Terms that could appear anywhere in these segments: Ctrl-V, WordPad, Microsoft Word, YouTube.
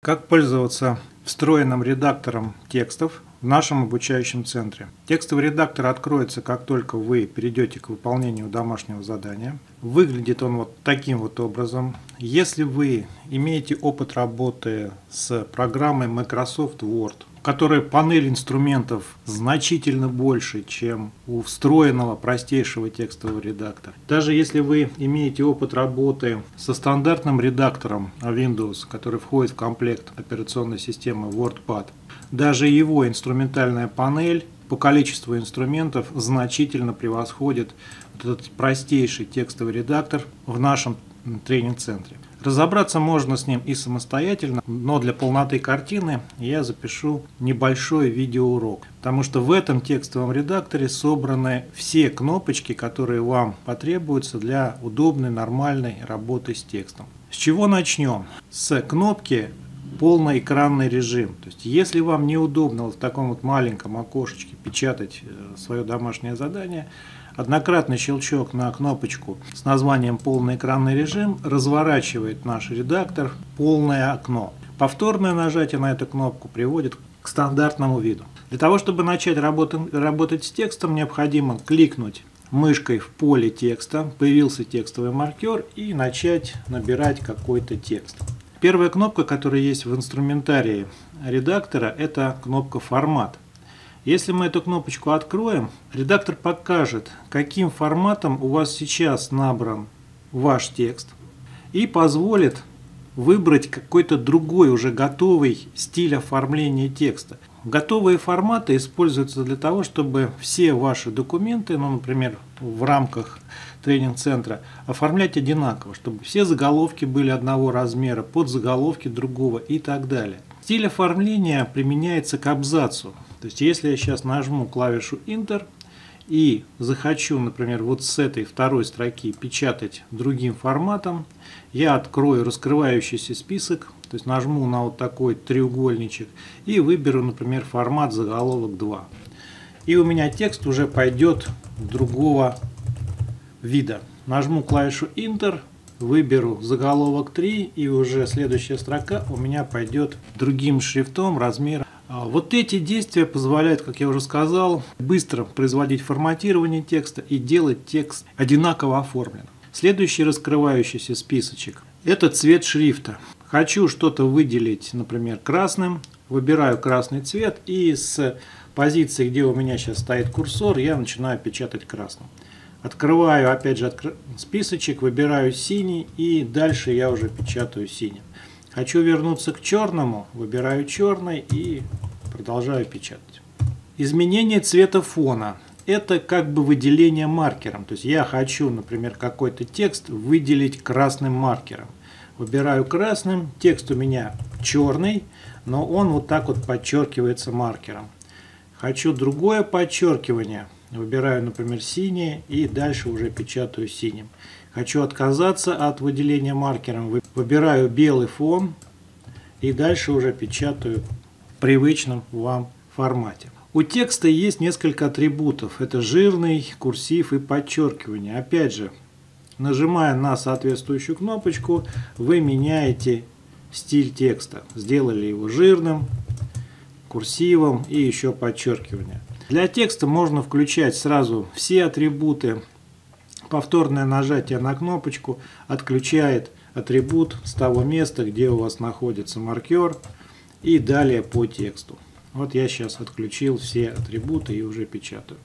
Как пользоваться встроенным редактором текстов в нашем обучающем центре. Текстовый редактор откроется, как только вы перейдете к выполнению домашнего задания. Выглядит он вот таким вот образом. Если вы имеете опыт работы с программой Microsoft Word, в которой панель инструментов значительно больше, чем у встроенного простейшего текстового редактора. Даже если вы имеете опыт работы со стандартным редактором Windows, который входит в комплект операционной системы WordPad, даже его инструментальная панель по количеству инструментов значительно превосходит этот простейший текстовый редактор в нашем тренинг-центре. Разобраться можно с ним и самостоятельно, но для полноты картины я запишу небольшой видеоурок, потому что в этом текстовом редакторе собраны все кнопочки, которые вам потребуются для удобной, нормальной работы с текстом. С чего начнем? С кнопки полноэкранный режим. То есть, если вам неудобно вот в таком вот маленьком окошечке печатать свое домашнее задание, однократный щелчок на кнопочку с названием «Полноэкранный режим» разворачивает наш редактор в полное окно. Повторное нажатие на эту кнопку приводит к стандартному виду. Для того, чтобы начать работать с текстом, необходимо кликнуть мышкой в поле текста, появился текстовый маркер, и начать набирать какой-то текст. Первая кнопка, которая есть в инструментарии редактора, это кнопка «Формат». Если мы эту кнопочку откроем, редактор покажет, каким форматом у вас сейчас набран ваш текст, и позволит выбрать какой-то другой, уже готовый стиль оформления текста. Готовые форматы используются для того, чтобы все ваши документы, например, в рамках тренинг-центра, оформлять одинаково, чтобы все заголовки были одного размера, подзаголовки другого и так далее. Стиль оформления применяется к абзацу. То есть, если я сейчас нажму клавишу Enter и захочу, например, вот с этой второй строки печатать другим форматом, я открою раскрывающийся список, то есть нажму на вот такой треугольничек и выберу, например, формат заголовок 2. И у меня текст уже пойдет другого вида. Нажму клавишу Enter, выберу заголовок 3, и уже следующая строка у меня пойдет другим шрифтом размера. Вот эти действия позволяют, как я уже сказал, быстро производить форматирование текста и делать текст одинаково оформленным. Следующий раскрывающийся списочек – это цвет шрифта. Хочу что-то выделить, например, красным, выбираю красный цвет, и с позиции, где у меня сейчас стоит курсор, я начинаю печатать красным. Открываю, опять же, списочек, выбираю синий, и дальше я уже печатаю синим. Хочу вернуться к черному, выбираю черный и продолжаю печатать. Изменение цвета фона. Это как бы выделение маркером. То есть я хочу, например, какой-то текст выделить красным маркером. Выбираю красным, текст у меня черный, но он вот так вот подчеркивается маркером. Хочу другое подчеркивание. Выбираю, например, синее и дальше уже печатаю синим. Хочу отказаться от выделения маркером, выбираю белый фон и дальше уже печатаю в привычном вам формате. У текста есть несколько атрибутов. Это жирный, курсив и подчеркивание. Опять же, нажимая на соответствующую кнопочку, вы меняете стиль текста. Сделали его жирным, курсивом и еще подчеркивание. Для текста можно включать сразу все атрибуты. Повторное нажатие на кнопочку отключает атрибут с того места, где у вас находится маркер, и далее по тексту. Вот я сейчас отключил все атрибуты и уже печатаю.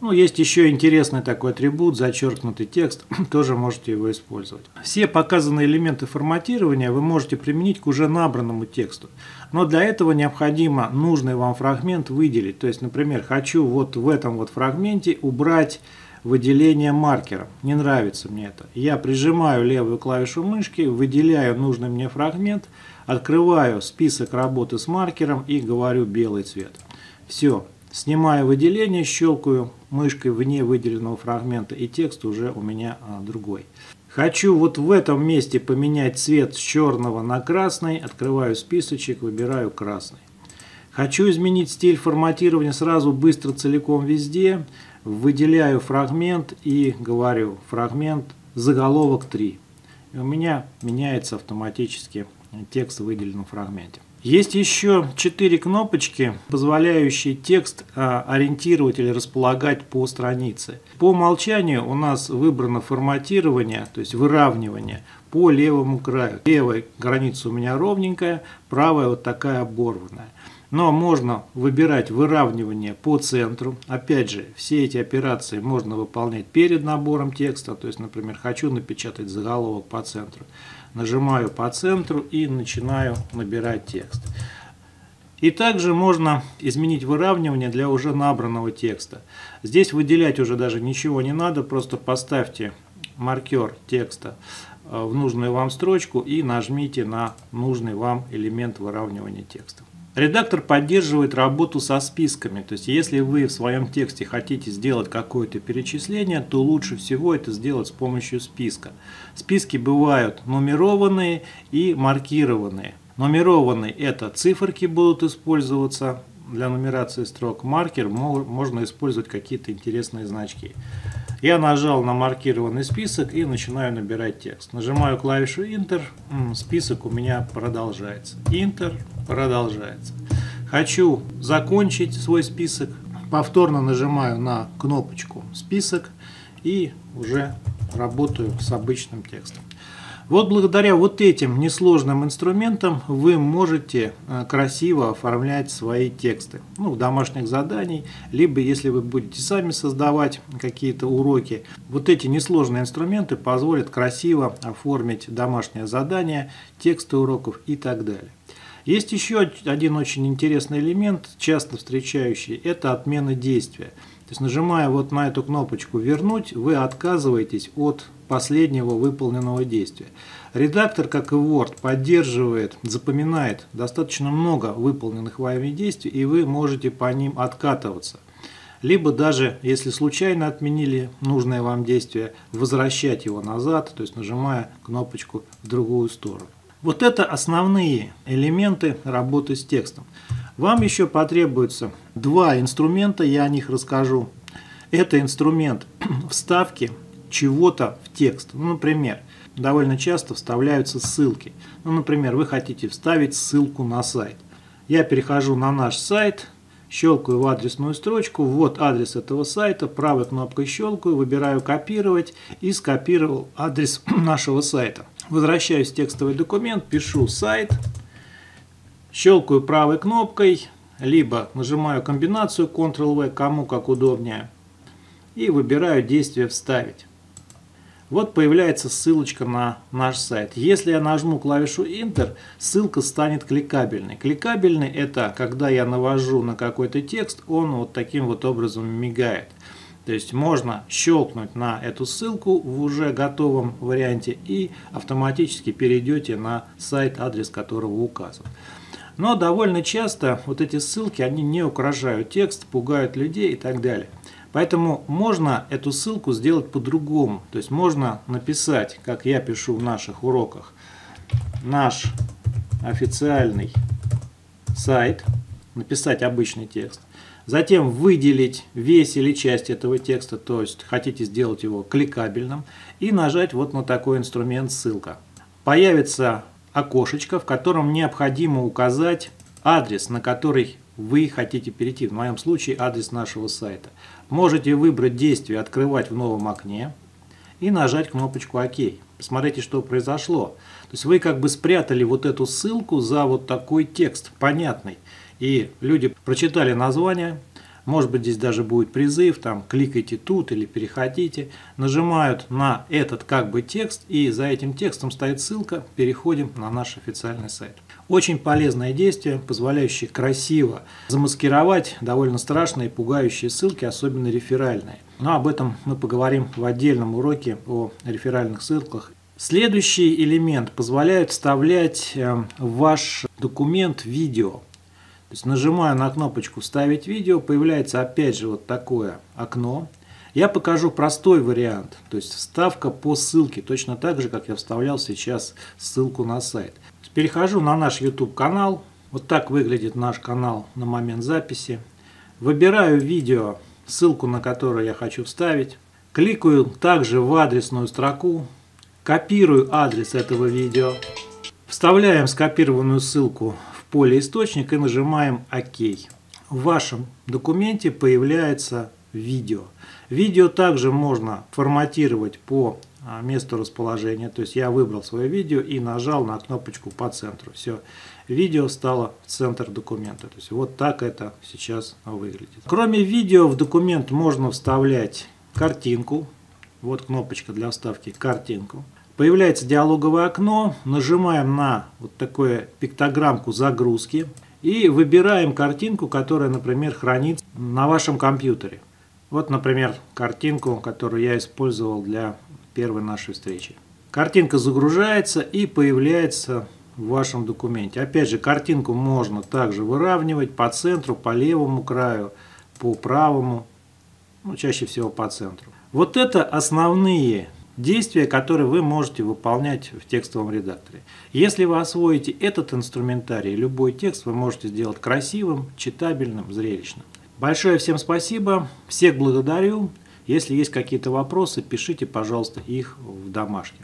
Ну, есть еще интересный такой атрибут, зачеркнутый текст, тоже можете его использовать. Все показанные элементы форматирования вы можете применить к уже набранному тексту, но для этого необходимо нужный вам фрагмент выделить. То есть, например, хочу вот в этом вот фрагменте убрать выделение маркером. Не нравится мне это. Я прижимаю левую клавишу мышки, выделяю нужный мне фрагмент, открываю список работы с маркером и говорю белый цвет. Все. Снимаю выделение, щелкаю мышкой вне выделенного фрагмента, и текст уже у меня другой. Хочу вот в этом месте поменять цвет с черного на красный. Открываю списочек, выбираю красный. Хочу изменить стиль форматирования сразу, быстро, целиком, везде. Выделяю фрагмент и говорю фрагмент заголовок 3. И у меня меняется автоматически текст в выделенном фрагменте. Есть еще 4 кнопочки, позволяющие текст ориентировать или располагать по странице. По умолчанию у нас выбрано форматирование, то есть выравнивание по левому краю. Левая граница у меня ровненькая, правая вот такая оборванная. Но можно выбирать выравнивание по центру. Опять же, все эти операции можно выполнять перед набором текста. То есть, например, хочу напечатать заголовок по центру. Нажимаю по центру и начинаю набирать текст. И также можно изменить выравнивание для уже набранного текста. Здесь выделять уже даже ничего не надо. Просто поставьте маркер текста в нужную вам строчку и нажмите на нужный вам элемент выравнивания текста. Редактор поддерживает работу со списками, то есть если вы в своем тексте хотите сделать какое-то перечисление, то лучше всего это сделать с помощью списка. Списки бывают нумерованные и маркированные. Нумерованные — это циферки будут использоваться для нумерации строк, маркер можно использовать какие-то интересные значки. Я нажал на маркированный список и начинаю набирать текст. Нажимаю клавишу Enter, список у меня продолжается. Enter продолжается. Хочу закончить свой список. Повторно нажимаю на кнопочку «Список» и уже работаю с обычным текстом. Вот благодаря вот этим несложным инструментам вы можете красиво оформлять свои тексты, ну, в домашних заданиях, либо если вы будете сами создавать какие-то уроки. Вот эти несложные инструменты позволят красиво оформить домашнее задание, тексты уроков и так далее. Есть еще один очень интересный элемент, часто встречающий, это отмена действия. То есть, нажимая вот на эту кнопочку «Вернуть», вы отказываетесь от последнего выполненного действия. Редактор, как и Word, поддерживает, запоминает достаточно много выполненных вами действий, и вы можете по ним откатываться. Либо даже, если случайно отменили нужное вам действие, возвращать его назад, то есть нажимая кнопочку в другую сторону. Вот это основные элементы работы с текстом. Вам еще потребуется 2 инструмента, я о них расскажу. Это инструмент вставки чего-то в текст. Ну, например, довольно часто вставляются ссылки. Ну, например, вы хотите вставить ссылку на сайт. Я перехожу на наш сайт, щелкаю в адресную строчку. Вот адрес этого сайта, правой кнопкой щелкаю, выбираю «Копировать» и скопировал адрес нашего сайта. Возвращаюсь в текстовый документ, пишу «Сайт». Щелкаю правой кнопкой, либо нажимаю комбинацию Ctrl-V, кому как удобнее, и выбираю действие «Вставить». Вот появляется ссылочка на наш сайт. Если я нажму клавишу Enter, ссылка станет кликабельной. Кликабельный — это когда я навожу на какой-то текст, он вот таким вот образом мигает. То есть можно щелкнуть на эту ссылку в уже готовом варианте и автоматически перейдете на сайт, адрес которого указан. Но довольно часто вот эти ссылки, они не украшают текст, пугают людей и так далее. Поэтому можно эту ссылку сделать по-другому. То есть можно написать, как я пишу в наших уроках, наш официальный сайт, написать обычный текст. Затем выделить весь или часть этого текста, то есть хотите сделать его кликабельным, и нажать вот на такой инструмент «Ссылка». Появится окошечко, в котором необходимо указать адрес, на который вы хотите перейти. В моем случае адрес нашего сайта. Можете выбрать действие «Открывать в новом окне» и нажать кнопочку «Ок». Посмотрите, что произошло. То есть вы как бы спрятали вот эту ссылку за вот такой текст, понятный. И люди прочитали название, может быть, здесь даже будет призыв, там кликайте тут или переходите, нажимают на этот как бы текст, и за этим текстом стоит ссылка, переходим на наш официальный сайт. Очень полезное действие, позволяющее красиво замаскировать довольно страшные и пугающие ссылки, особенно реферальные. Но об этом мы поговорим в отдельном уроке о реферальных ссылках. Следующий элемент позволяет вставлять в ваш документ видео. То есть нажимаю на кнопочку «Вставить видео», появляется опять же вот такое окно. Я покажу простой вариант, то есть вставка по ссылке, точно так же, как я вставлял сейчас ссылку на сайт. Перехожу на наш YouTube канал. Вот так выглядит наш канал на момент записи. Выбираю видео, ссылку на которую я хочу вставить. Кликаю также в адресную строку. Копирую адрес этого видео. Вставляем скопированную ссылку в поле «Источник» и нажимаем «Ок». В вашем документе появляется видео. Видео также можно форматировать по месту расположения. То есть я выбрал свое видео и нажал на кнопочку по центру. Все, видео стало в центр документа. То есть вот так это сейчас выглядит. Кроме видео в документ можно вставлять картинку. Вот кнопочка для вставки картинку. Появляется диалоговое окно. Нажимаем на вот такую пиктограммку загрузки. И выбираем картинку, которая, например, хранится на вашем компьютере. Вот, например, картинку, которую я использовал для первой нашей встречи. Картинка загружается и появляется в вашем документе. Опять же, картинку можно также выравнивать по центру, по левому краю, по правому, ну, чаще всего по центру. Вот это основные действия, которые вы можете выполнять в текстовом редакторе. Если вы освоите этот инструментарий, любой текст вы можете сделать красивым, читабельным, зрелищным. Большое всем спасибо, всех благодарю. Если есть какие-то вопросы, пишите, пожалуйста, их в домашке.